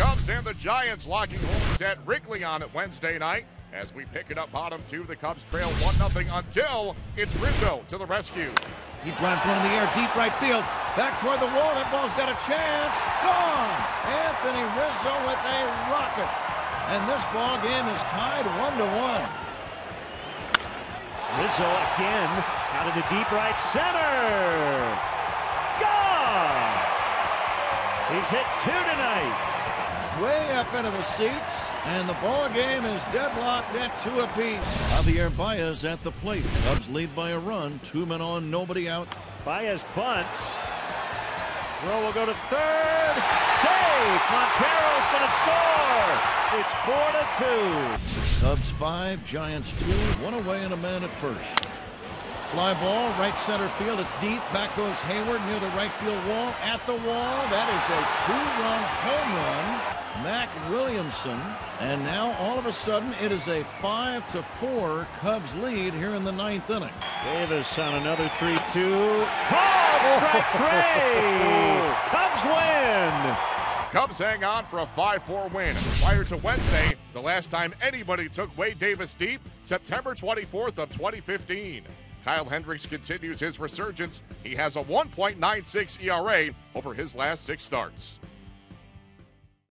Cubs and the Giants locking horns at Wrigley on it Wednesday night. As we pick it up bottom two, the Cubs trail 1-0 until it's Rizzo to the rescue. He drives one in the air, deep right field. Back toward the wall, that ball's got a chance. Gone! Anthony Rizzo with a rocket. And this ball game is tied 1-1. Rizzo again out of the deep right center. Gone! He's hit two tonight. Way up into the seats, and the ball game is deadlocked at 2 apiece. Javier Baez at the plate. Cubs lead by a run. 2 men on, nobody out. Baez bunts. Throw will go to third. Save. Montero's going to score. It's 4-2. Cubs 5, Giants 2. 1 away and a man at first. Fly ball, right center field. It's deep. Back goes Hayward near the right field wall. At the wall. That is a 2-run home run. Mac Williamson. And now, all of a sudden, it is a 5-4 Cubs lead here in the 9th inning. Davis on another 3-2. Call strike 3! Cubs win! Cubs hang on for a 5-4 win. Prior to Wednesday, the last time anybody took Wade Davis deep, September 24th of 2015. Kyle Hendricks continues his resurgence. He has a 1.96 ERA over his last 6 starts.